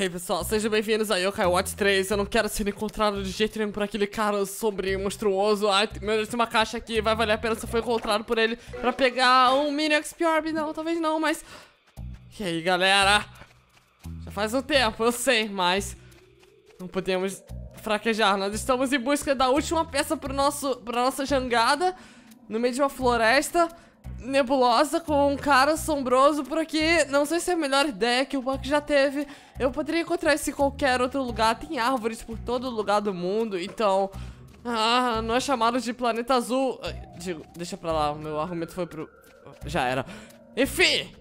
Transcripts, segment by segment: Hey pessoal, sejam bem-vindos a Yo-Kai Watch 3. Eu não quero ser encontrado de jeito nenhum por aquele cara sombrio, monstruoso. Ai, meu Deus, tem uma caixa aqui, vai valer a pena se eu for encontrado por ele pra pegar um mini XP Orb. Não, talvez não, mas... E aí, galera? Já faz um tempo, eu sei, mas... Não podemos fraquejar, nós estamos em busca da última peça pra nossa jangada. No meio de uma floresta nebulosa com um cara assombroso por aqui. Não sei se é a melhor ideia que o Buck já teve. Eu poderia encontrar isso em qualquer outro lugar. Tem árvores por todo lugar do mundo, então... Ah, nós chamamos de planeta azul. Digo, deixa pra lá, o meu argumento foi pro... Já era. Enfim!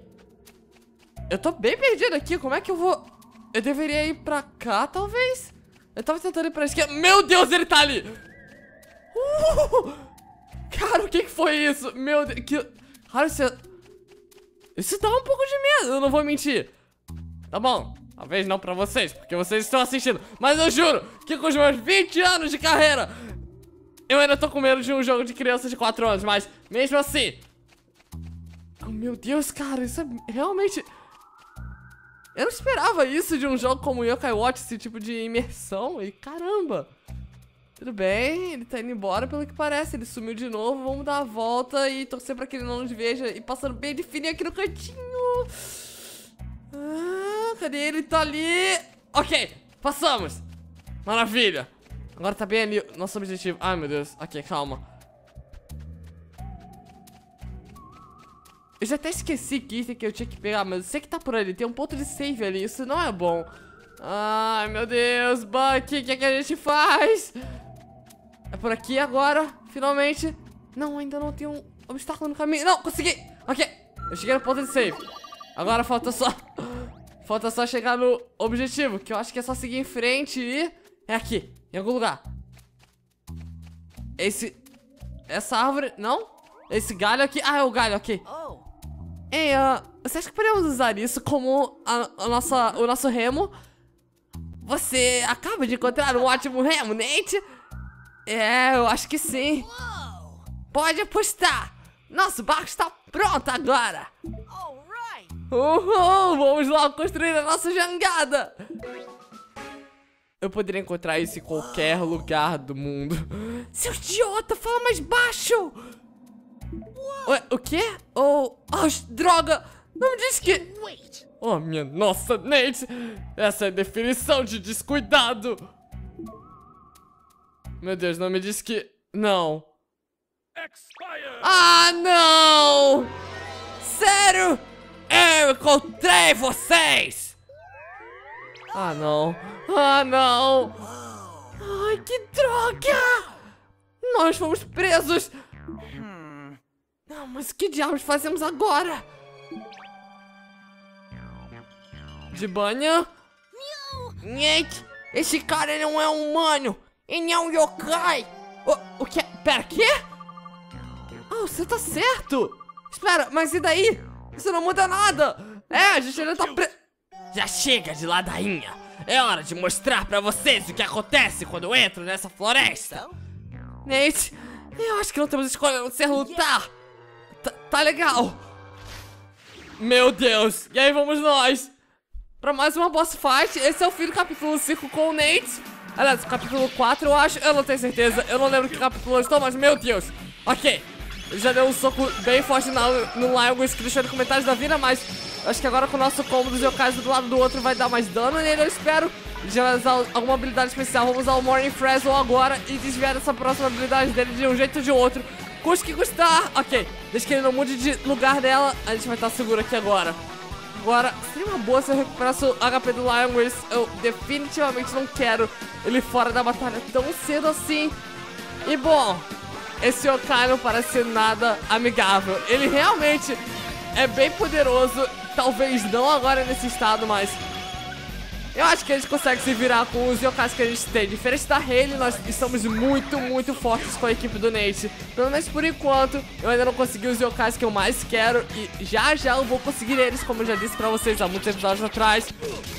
Eu tô bem perdido aqui, como é que eu vou... Eu deveria ir pra cá, talvez? Eu tava tentando ir pra esquerda... Meu Deus, ele tá ali! Cara, o que que foi isso? Meu Deus, que... Cara, isso dá um pouco de medo, eu não vou mentir. Tá bom, talvez não pra vocês, porque vocês estão assistindo. Mas eu juro que com os meus 20 anos de carreira, eu ainda tô com medo de um jogo de criança de 4 anos, mas mesmo assim... Oh, meu Deus, cara, isso é realmente... Eu não esperava isso de um jogo como Yo-Kai Watch, esse tipo de imersão, e caramba... Tudo bem, ele tá indo embora pelo que parece, ele sumiu de novo, vamos dar a volta e torcer pra que ele não nos veja. E passando bem de fininho aqui no cantinho. Ah, cadê ele? Tá ali. Ok, passamos. Maravilha. Agora tá bem ali, nosso objetivo. Ai, meu Deus, ok, calma. Eu já até esqueci que item que eu tinha que pegar, mas eu sei que tá por ali, tem um ponto de save ali, isso não é bom. Ai, meu Deus, Buck, o que é que a gente faz? É por aqui agora, finalmente. Não, ainda não tem um obstáculo no caminho. Não, consegui! Ok, eu cheguei no ponto de save. Agora falta só chegar no objetivo, que eu acho que é só seguir em frente e... É aqui, em algum lugar. Essa árvore... Não? Esse galho aqui... Ah, é o galho, ok. Ei, você acha que podemos usar isso como o nosso remo? Você acaba de encontrar um ótimo remo, Nate? É, eu acho que sim. Pode apostar. Nosso barco está pronto agora. Uhul, vamos lá construir a nossa jangada. Eu poderia encontrar isso em qualquer lugar do mundo. Seu idiota, fala mais baixo. Ué, o quê? Oh, droga. Não me diz que... Oh, minha nossa, Nate. Essa é a definição de descuidado. Meu Deus, não me diz que... Não. Ah, não! Sério? Eu encontrei vocês! Ah, não. Ah, não. Ai, que droga! Nós fomos presos. Não, mas que diabos fazemos agora? Jibanyan? Nate, esse cara não é humano. Ele é um yokai. O que? Pera, quê? Oh, você tá certo. Espera, mas e daí? Isso não muda nada. É, a gente ainda tá preso. Já chega de ladainha. É hora de mostrar pra vocês o que acontece quando eu entro nessa floresta. Nate, eu acho que não temos escolha a não ser lutar. Tá legal. Meu Deus, e aí vamos nós pra mais uma boss fight. Esse é o fim do capítulo 5 com o Nate. Aliás, capítulo 4 eu acho. Eu não tenho certeza, eu não lembro que capítulo eu estou, mas meu Deus, ok. Ele já deu um soco bem forte no Lion Wish, que deixou no comentário da vida. Mas acho que agora com o nosso combo dos yokais do lado do outro vai dar mais dano nele, eu espero. Ele já vai usar alguma habilidade especial. Vamos usar o Morning Frazzle agora e desviar dessa próxima habilidade dele de um jeito ou de outro. Custa que custar. Ok, deixa que ele não mude de lugar dela. A gente vai estar seguro aqui agora. Agora, seria uma boa se eu recuperasse o HP do Lion Wars. Eu definitivamente não quero ele fora da batalha tão cedo assim. E bom, esse yokai não parece ser nada amigável. Ele realmente é bem poderoso. Talvez não agora nesse estado, mas... Eu acho que a gente consegue se virar com os yokais que a gente tem. Diferente da Hayley, nós estamos muito, muito fortes com a equipe do Nate. Pelo menos por enquanto, eu ainda não consegui os yokais que eu mais quero. E já eu vou conseguir eles, como eu já disse pra vocês há muitos episódios atrás.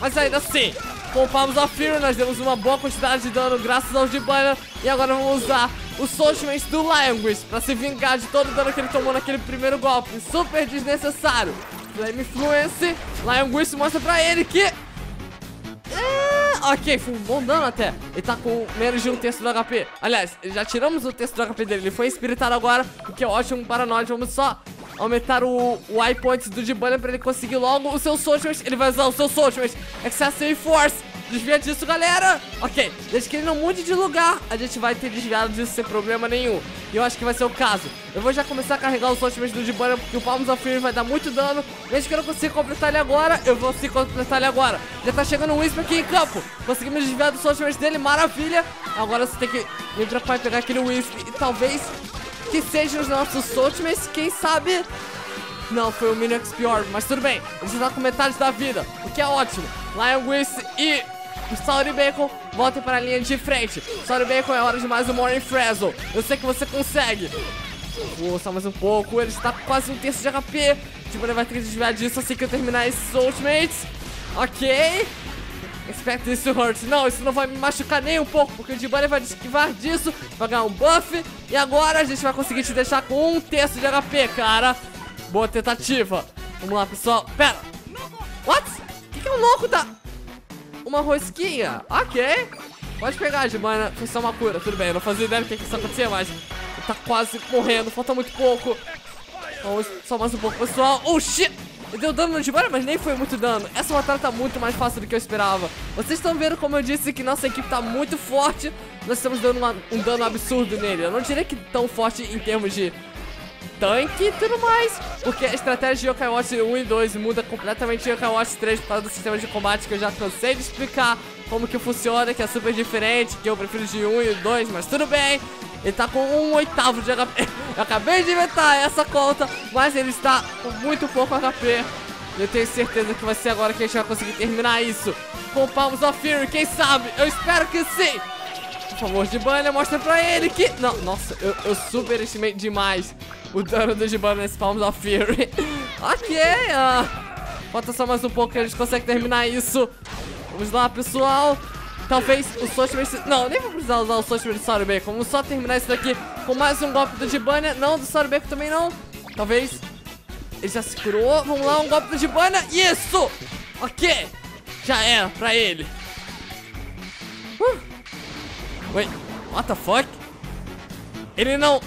Mas ainda assim, com o Palms of Fury, nós demos uma boa quantidade de dano graças ao Gibana. E agora vamos usar o Soulchment do Lion Wish pra se vingar de todo o dano que ele tomou naquele primeiro golpe. Super desnecessário. Flame Influence, Lion Wish mostra pra ele que... Ok, foi um bom dano até. Ele tá com menos de um terço do HP. Aliás, já tiramos o terço do HP dele. Ele foi espiritado agora, o que é ótimo para nós. Vamos só aumentar o high points do Dibana pra ele conseguir logo o seu Soulchment. Ele vai usar o seu Soulchment Excessive Force. Desvia disso, galera. Ok, desde que ele não mude de lugar, a gente vai ter desviado disso sem problema nenhum. E eu acho que vai ser o caso. Eu vou já começar a carregar o Soulchment do Jibanyan, porque o Palms of Fury vai dar muito dano. Mesmo que eu não consiga completar ele agora, eu vou sim completar ele agora. Já tá chegando o Whisper aqui em campo. Conseguimos desviar do Soulchment dele, maravilha. Agora você tem que me dropar e pegar aquele Whisper. E talvez que seja os nossos Soulchments, quem sabe... Não, foi o Minion XP Orb, mas tudo bem. Ele já tá com metade da vida, o que é ótimo. Lion Wish e... o Sauri Bacon volta para a linha de frente. Sauri Bacon, é hora de mais um Morning Frazzle. Eu sei que você consegue. Vou só mais um pouco. Ele está quase um terço de HP. Tipo, ele vai ter que desviar disso assim que eu terminar esses ultimates. Ok. Expect this to hurt. Não, isso não vai me machucar nem um pouco, porque o Dibone vai esquivar disso, vai ganhar um buff. E agora a gente vai conseguir te deixar com um terço de HP, cara. Boa tentativa. Vamos lá, pessoal. Pera. What? O que é um louco da... uma rosquinha? Ok. Pode pegar, Gibana. Foi só uma cura. Tudo bem, eu não fazia ideia do que isso acontecia, mas... ele tá quase morrendo. Falta muito pouco. Vamos só mais um pouco, pessoal. Oh, shit! Ele deu dano no Gibana, mas nem foi muito dano. Essa batalha tá muito mais fácil do que eu esperava. Vocês estão vendo, como eu disse, que nossa equipe tá muito forte. Nós estamos dando um dano absurdo nele. Eu não diria que tão forte em termos de... tanque e tudo mais, porque a estratégia de Yo-Kai Watch 1 e 2 muda completamente de Yo-Kai Watch 3 por causa do sistema de combate que eu já cansei de explicar como que funciona, que é super diferente, que eu prefiro de 1 e 2, mas tudo bem. Ele tá com 1/8 de HP. Eu acabei de inventar essa conta, mas ele está com muito pouco HP. Eu tenho certeza que vai ser agora que a gente vai conseguir terminar isso com o Palms of Fury, quem sabe? Eu espero que sim. Por favor, Gibana, mostra pra ele que... não, nossa, eu superestimei demais o dano do Gibana nesse Palms of Fury. Ok, falta só mais um pouco que a gente consegue terminar isso. Vamos lá, pessoal. Talvez o Soulchment... não, nem vou precisar usar o Soulchment do Sauribeacon. Vamos só terminar isso daqui com mais um golpe do Gibana. Não, do Sauribeacon também não. Talvez... ele já se curou. Vamos lá, um golpe do Gibana. Isso! Ok. Já era pra ele. Wait, what the fuck? Ele não...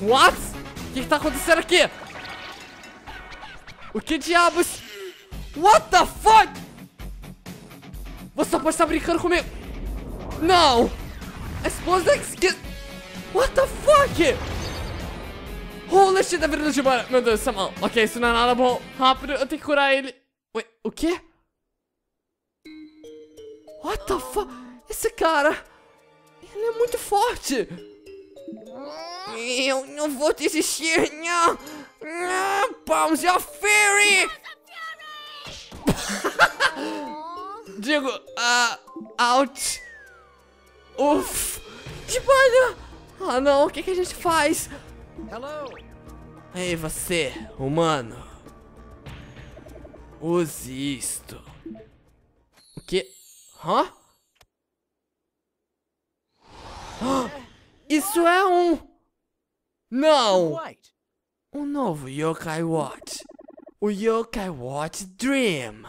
what? O que tá acontecendo aqui? O que diabos? What the fuck? Você só pode estar brincando comigo. Não! A esposa... what the fuck? Holy shit, da vida do Gibana. Meu Deus, isso é mal. Ok, isso não é nada bom. Rápido, eu tenho que curar ele. Wait, o quê? What the fuck? Esse cara... ele é muito forte. Eu não vou desistir. Não, não. Palms of Fury. Digo, out. Uff. Jibanyan. Ah não, o que, que a gente faz? Hello. Ei você, humano. Use isto. O que? Hã? Isso é um... não! Um novo Yo-Kai Watch. O Yo-Kai Watch Dream.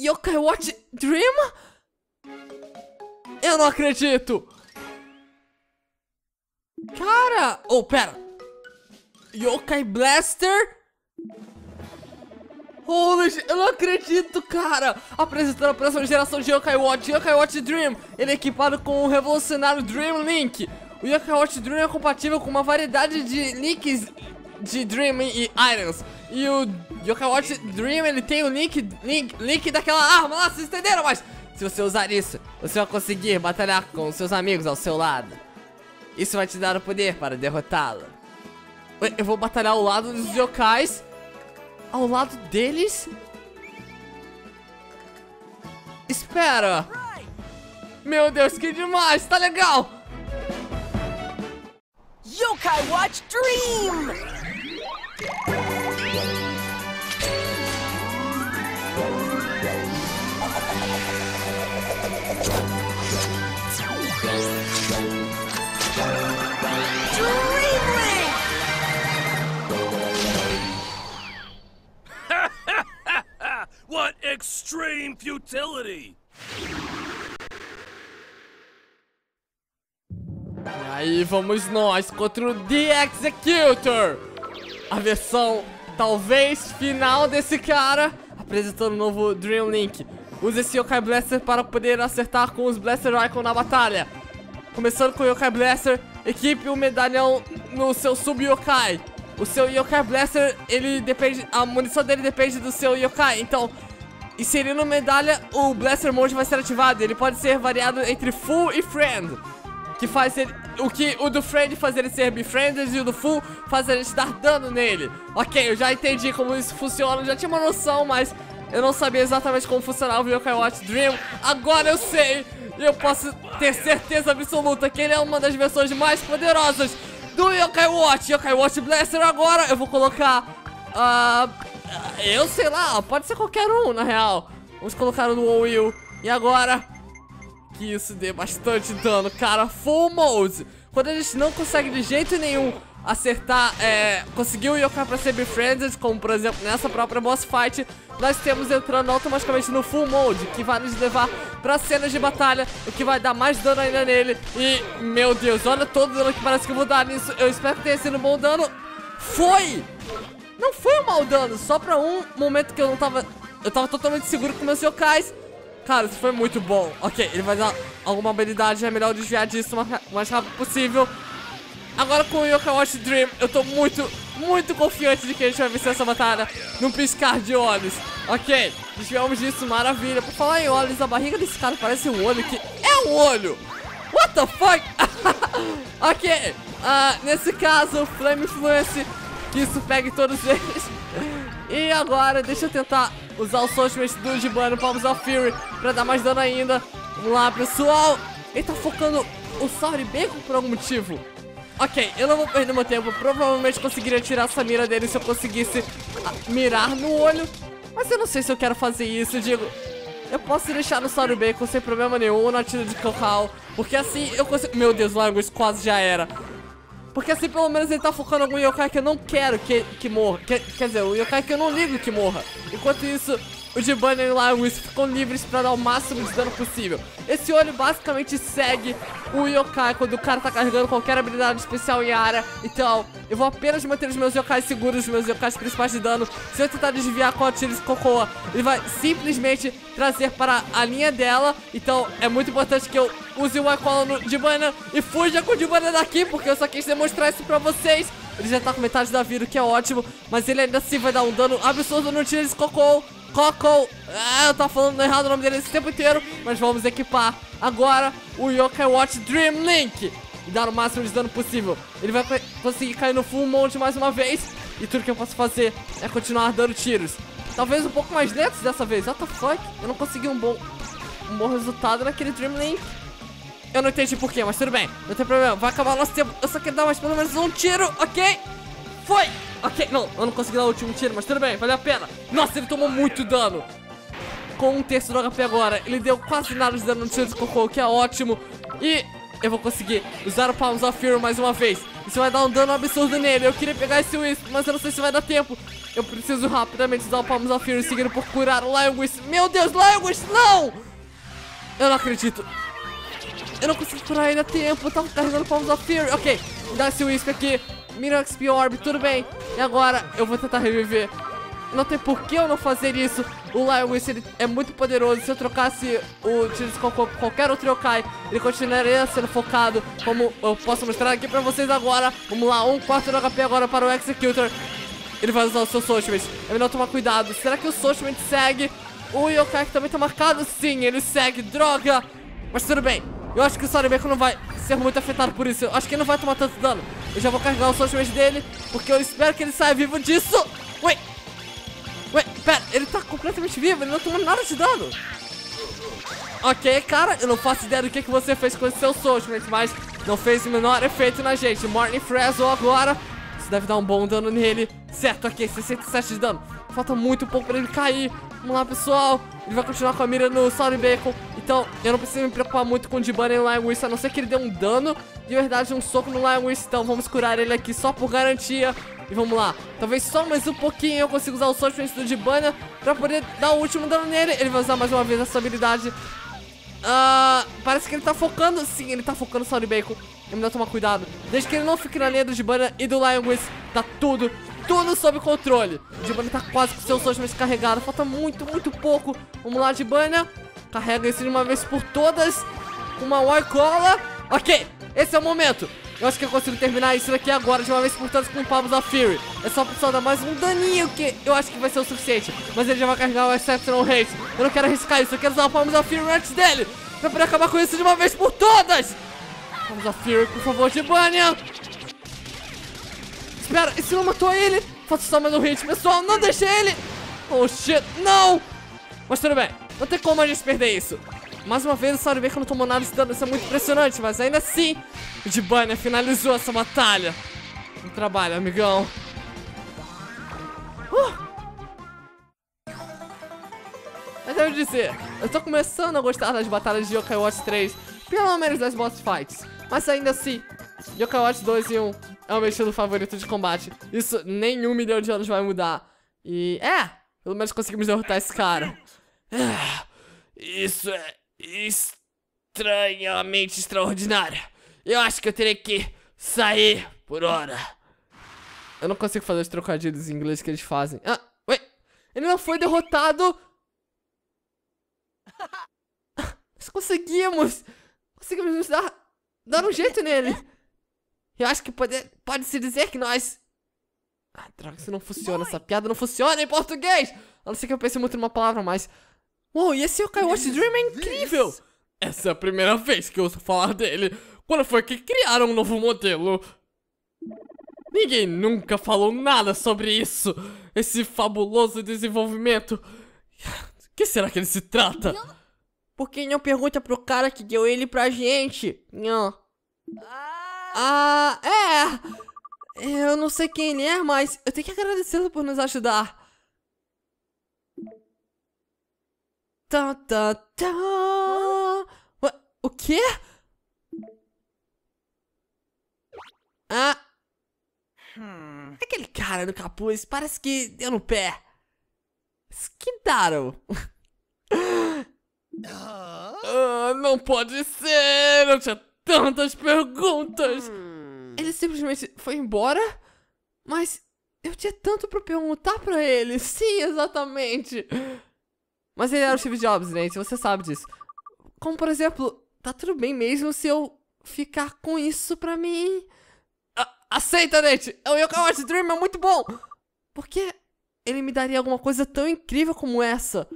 Yo-Kai Watch Dream? Eu não acredito! Cara! Oh, pera! Yo-Kai Blaster? Holy shit, eu não acredito, cara! Apresentando a próxima geração de Yo-Kai Watch, Yo-Kai Watch Dream. Ele é equipado com o revolucionário Dream Link. O Yo-Kai Watch Dream é compatível com uma variedade de links de Dream e Items. E o Yo-Kai Watch Dream, ele tem o link daquela arma lá, vocês entenderam? Mas se você usar isso, você vai conseguir batalhar com seus amigos ao seu lado. Isso vai te dar o poder para derrotá-lo. Eu vou batalhar ao lado dos Yokais. Ao lado deles? Espera! Meu Deus, que demais! Tá legal! Yo-Kai Watch Dream! Dream Link! What extra Extreme futility. E aí vamos nós contra o The Executor, a versão talvez final desse cara, apresentando o novo Dream Link. Use esse Yo-Kai Blaster para poder acertar com os Blaster Icon na batalha. Começando com o Yo-Kai Blaster, equipe o medalhão no seu sub-Yokai. O seu Yo-Kai Blaster, ele depende, a munição dele depende do seu Yokai. Então, inserindo medalha, o Blaster Mode vai ser ativado. Ele pode ser variado entre Full e Friend, que faz ele, o do Friend faz ele ser befriended e o do Full faz a gente dar dano nele. Ok, eu já entendi como isso funciona, já tinha uma noção, mas eu não sabia exatamente como funcionava o Yo-Kai Watch Dream. Agora eu sei, e eu posso ter certeza absoluta que ele é uma das versões mais poderosas do Yo-Kai Watch. Yo-Kai Watch Blaster agora, eu vou colocar, eu sei lá, pode ser qualquer um na real. Vamos colocar o Dual Wheel, e agora que isso dê bastante dano, cara. Full Mode, quando a gente não consegue de jeito nenhum acertar, conseguir o Yokai pra ser befriended, como por exemplo nessa própria boss fight, nós temos entrando automaticamente no Full Mode, que vai nos levar pra cenas de batalha, o que vai dar mais dano ainda nele. E, meu Deus, olha todo o dano que parece que eu vou dar nisso. Eu espero que tenha sido um bom dano. Foi! Não foi um mau dano, só pra um momento que eu não tava... Eu tava totalmente seguro com meus Yokais. Cara, isso foi muito bom. Ok, ele vai dar alguma habilidade, é melhor desviar disso o mais rápido possível. Agora com o Yo-Kai Watch Dream, eu tô muito, muito confiante de que a gente vai vencer essa batalha num piscar de olhos. Ok, desviamos disso, maravilha. Por falar em olhos, a barriga desse cara parece um olho, que é um olho! What the fuck? Ok, nesse caso, Flame Influence, que isso pegue todos eles. E agora, deixa eu tentar usar o Soulchment do Gibana, Palms of Fury, pra dar mais dano ainda. Vamos lá, pessoal. Ele tá focando o Sauri Bacon por algum motivo. Ok, eu não vou perder meu tempo, provavelmente conseguiria tirar essa mira dele se eu conseguisse mirar no olho. Mas eu não sei se eu quero fazer isso, eu digo, eu posso deixar no Sauri Bacon sem problema nenhum na tira de Cocoa, porque assim eu consigo... Meu Deus, Lion Wars quase já era. Porque assim pelo menos ele tá focando algum Yokai que eu não quero que morra, quer dizer, o Yokai que eu não ligo que morra. Enquanto isso, o Jibanyan e o Lion Wars ficam livres pra dar o máximo de dano possível. Esse olho basicamente segue o Yokai quando o cara tá carregando qualquer habilidade especial em área. Então, eu vou apenas manter os meus Yokais seguros, os meus Yokais principais de dano. Se eu tentar desviar com a tira de Cocoa, ele vai simplesmente trazer para a linha dela. Então, é muito importante que eu use uma cola no Jibanyan e fuja com o Jibanyan daqui, porque eu só quis demonstrar isso pra vocês. Ele já tá com metade da vida, o que é ótimo, mas ele ainda assim vai dar um dano absurdo no tira de Cocoa. Coco, eu tava falando errado o nome dele esse tempo inteiro, mas vamos equipar agora o Yo-Kai Watch Dream Link e dar o máximo de dano possível. Ele vai conseguir cair no Full Mode mais uma vez, e tudo que eu posso fazer é continuar dando tiros, talvez um pouco mais lentos dessa vez. What the fuck, eu não consegui um bom resultado naquele Dream Link. Eu não entendi porquê, mas tudo bem, não tem problema, vai acabar o nosso tempo. Eu só quero dar mais pelo menos um tiro, ok? Foi! Ok, não, eu não consegui dar o último tiro, mas tudo bem, valeu a pena. Nossa, ele tomou muito dano. Com um terço do HP agora, ele deu quase nada de dano no tiro de Cocoa, o que é ótimo. E eu vou conseguir usar o Palms of Fury mais uma vez. Isso vai dar um dano absurdo nele. Eu queria pegar esse Whisper, mas eu não sei se vai dar tempo. Eu preciso rapidamente usar o Palms of Fury, seguindo por curar o Lion Wish. Meu Deus, Lion Wish, não! Eu não acredito. Eu não consegui curar ele a tempo, eu tava carregando o Palms of Fury. Ok, dá esse Whisper aqui. Mira XP Orb, tudo bem. E agora eu vou tentar reviver. Não tem por que eu não fazer isso. O Lion Wish, ele é muito poderoso. Se eu trocasse o tiro de Cocoa por qualquer outro Yokai, ele continuaria sendo focado, como eu posso mostrar aqui pra vocês agora. Vamos lá, um quarto do HP agora para o Executor. Ele vai usar o seu Soulchment. É melhor tomar cuidado. Será que o Soulchment segue? O Yokai que também tá marcado? Sim, ele segue, droga. Mas tudo bem, eu acho que o Sauribeacon não vai ser muito afetado por isso. Eu acho que ele não vai tomar tanto dano. Eu já vou carregar o Soulchment dele, porque eu espero que ele saia vivo disso. Ué, pera, ele tá completamente vivo, ele não tomou nada de dano. Ok, cara, eu não faço ideia do que você fez com o seu Soulchment, mas não fez o menor efeito na gente. Morning Frazzle agora, isso deve dar um bom dano nele. Certo, ok, 67 de dano. Falta muito pouco pra ele cair. Vamos lá, pessoal, ele vai continuar com a mira no Sauribeacon. Então, eu não preciso me preocupar muito com o Jibanyan e o Lion Wish, a não ser que ele dê um dano, de verdade, um soco no Lion Wish. Então, vamos curar ele aqui só por garantia. E vamos lá, talvez só mais um pouquinho eu consiga usar o Soulchment do Gibana pra poder dar o último dano nele. Ele vai usar mais uma vez a sua habilidade. Parece que ele tá focando. Sim, ele tá focando o Sauri Bacon. É melhor tomar cuidado. Desde que ele não fique na linha do Gibana e do Lion Wish, tá tudo sob controle. O Gibana tá quase com seu Soulchment carregado. Falta muito pouco. Vamos lá, Gibana. Carrega isso de uma vez por todas. Uma Warcola. Ok, esse é o momento. Eu acho que eu consigo terminar isso daqui agora de uma vez por todas com o Palms of Fury. É só pessoal dar mais um daninho que eu acho que vai ser o suficiente. Mas ele já vai carregar o Exceptional Race. Eu não quero arriscar isso, eu quero usar o Palms of Fury antes dele pra poder acabar com isso de uma vez por todas. Palms of Fury, por favor, Jibanyan. Espera, isso não matou ele? Faço só mais um hit, pessoal, não deixe ele. Oh shit, não. Mas tudo bem, não tem como a gente perder isso. Mais uma vez o Sauribeacon não tomou nada de dano, isso é muito impressionante, mas ainda assim o Dibone finalizou essa batalha. Bom trabalho, amigão. Mas eu devo dizer, eu tô começando a gostar das batalhas de Yo-Kai Watch 3, pelo menos das boss fights. Mas ainda assim, Yo-Kai Watch 2 e 1 é o meu estilo favorito de combate. Isso nem 1 milhão de anos vai mudar. E pelo menos conseguimos derrotar esse cara. Isso é estranhamente extraordinário. Eu acho que eu terei que sair por hora. Eu não consigo fazer os trocadilhos em inglês que eles fazem. Ué, ele não foi derrotado. Nós conseguimos nos dar um jeito nele. Eu acho que pode-se dizer que nós... droga, isso não funciona, essa piada não funciona em português. A não ser que eu pense muito numa palavra, mas... uou, e esse Yo-Kai Watch Dream é incrível! Essa é a primeira vez que eu ouço falar dele. Quando foi que criaram um novo modelo? Ninguém nunca falou nada sobre isso. Esse fabuloso desenvolvimento. O que será que ele se trata? Por que não pergunta pro cara que deu ele pra gente? Não. Eu não sei quem ele é, mas eu tenho que agradecê-lo por nos ajudar. O quê? Aquele cara no capuz parece que deu no pé. Esquidaram. Não pode ser. Eu tinha tantas perguntas. Ele simplesmente foi embora? Mas eu tinha tanto pra perguntar pra ele. Sim, exatamente. Mas ele era o Steve Jobs, gente, você sabe disso. Como, por exemplo, tá tudo bem mesmo se eu ficar com isso pra mim? Aceita, gente! O Yo-Kai Watch Dream é muito bom! Por que ele me daria alguma coisa tão incrível como essa?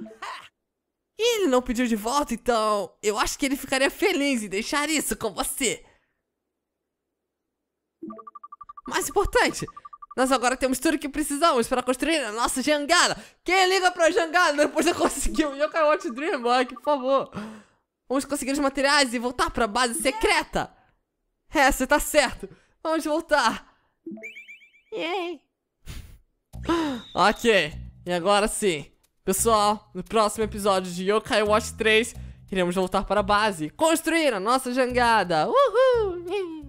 E ele não pediu de volta, então eu acho que ele ficaria feliz em deixar isso com você. Mais importante... nós agora temos tudo o que precisamos para construir a nossa jangada. Quem liga pra jangada depois de conseguir o Yo-Kai Watch Dream, moleque, por favor. Vamos conseguir os materiais e voltar pra base secreta. É, você tá certo. Vamos voltar. Yay. Ok, e agora sim. Pessoal, no próximo episódio de Yo-Kai Watch 3, iremos voltar para a base e construir a nossa jangada. Uhul.